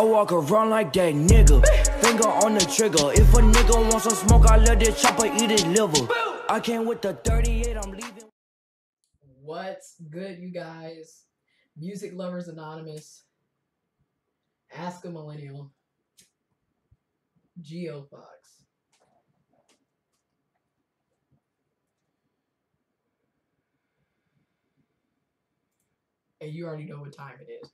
I walk around like that nigga. Finger on the trigger. If a nigga wants some smoke, I let this chopper eat his liver. I came with the 38, I'm leaving. What's good, you guys? Music Lovers Anonymous. Ask a Millennial. Geo Fox. And you already know what time it is.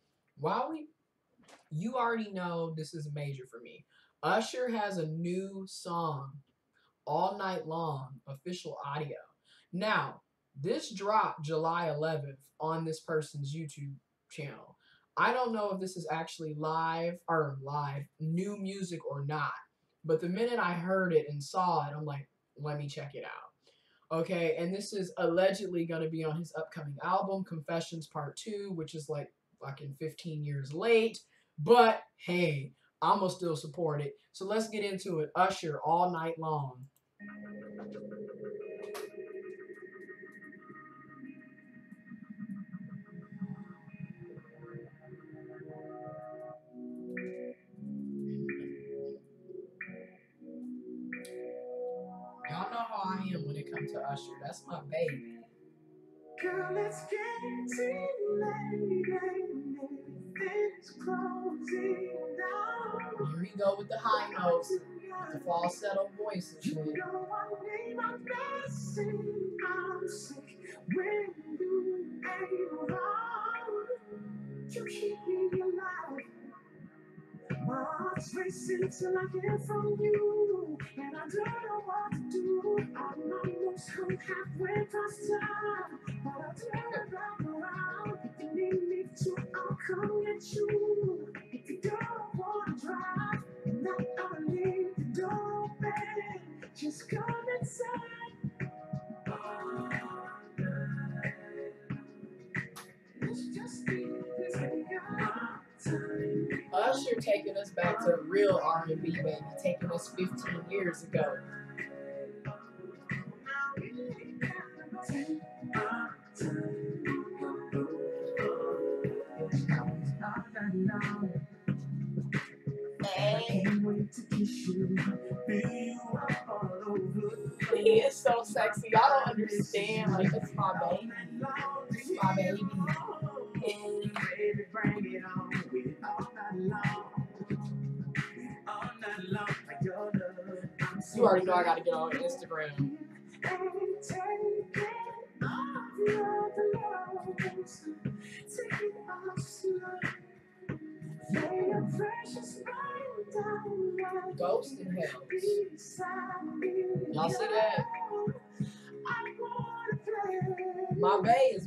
You already know this is major for me. Usher has a new song, All Night Long, official audio. Now, this dropped July 11th on this person's YouTube channel. I don't know if this is actually live, new music or not. But the minute I heard it and saw it, I'm like, let me check it out. Okay, and this is allegedly going to be on his upcoming album, Confessions Part 2, which is like fucking 15 years late. But, hey, I'm going to still support it. So let's get into it. Usher, All Night Long. Y'all know how I am when it comes to Usher. That's my baby. Girl, it's getting late. Here we go with the high notes, the falsetto voice and shit. You keep me alive. My heart's racing till I get from you, and I don't know what to do. I'm almost home halfway past time, but I'll turn back around. If you need me to, I'll come get you. If you don't want to drive, and then I'll leave the door open. Just come inside. All night. Let's just be this our time. Usher taking us back to real R&B, baby. Taking us 15 years ago. He is so sexy. Y'all don't understand. Like, it's my baby. It's my baby. You already know I gotta get on Instagram. Ghost in Hell. Y'all see that? My bae is.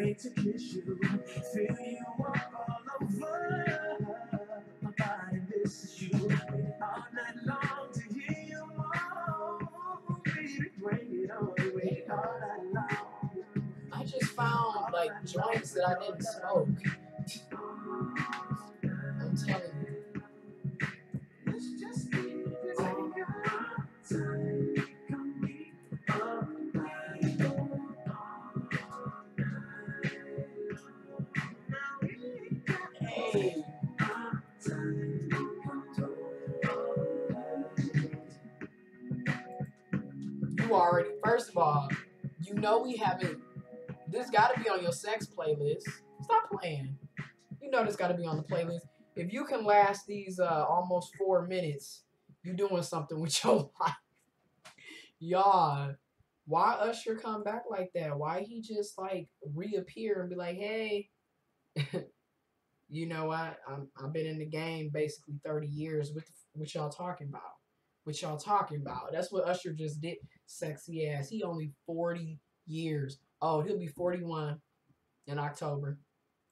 To kiss you, fill you up all over my body. This is you, all night long to hear you moan. Baby, bring it on, baby, all night long. I just found like joints that I didn't smoke. I'm telling you. First of all, you know we haven't. This got to be on your sex playlist. Stop playing. You know this got to be on the playlist. If you can last these almost 4 minutes, you doing something with your life. Y'all, why Usher come back like that? Why he just like reappear and be like, hey, you know what? I've been in the game basically 30 years with what y'all talking about. What y'all talking about. That's what Usher just did. Sexy ass. He only 40 years old. He'll be 41 in October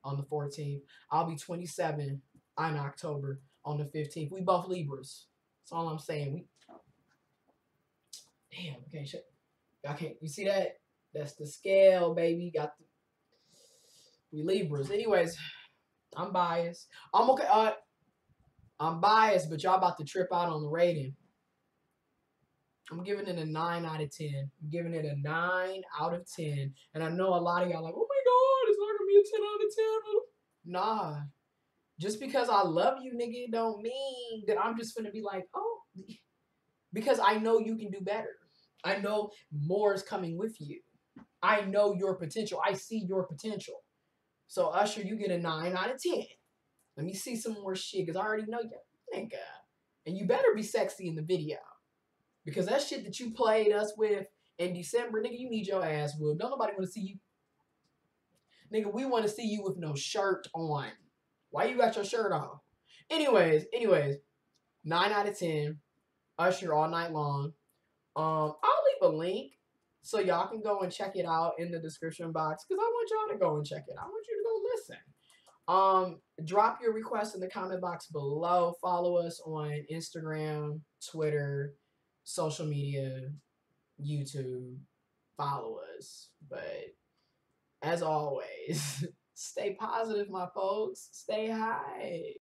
on the 14th. I'll be 27 in October on the 15th. We both Libras. That's all I'm saying. We damn, okay, shit. I can't. You see that? That's the scale, baby. Got the we Libras. Anyways, I'm biased. I'm okay. I'm biased, but y'all about to trip out on the rating. I'm giving it a 9 out of 10. I'm giving it a 9 out of 10. And I know a lot of y'all like, oh my God, it's not going to be a 10 out of 10. Nah. Just because I love you, nigga, don't mean that I'm just going to be like, oh. Because I know you can do better. I know more is coming with you. I know your potential. I see your potential. So, Usher, you get a 9 out of 10. Let me see some more shit, because I already know you. Thank God. And you better be sexy in the video. Because that shit that you played us with in December, nigga, you need your ass whooped. Don't nobody want to see you. Nigga, we want to see you with no shirt on. Why you got your shirt on? Anyways, 9 out of 10. Usher All Night Long. I'll leave a link so y'all can go and check it out in the description box, because I want y'all to go and check it out. I want you to go listen. Drop your request in the comment box below. Follow us on Instagram, Twitter, social media, YouTube. Follow us. But as always, stay positive, my folks. Stay high.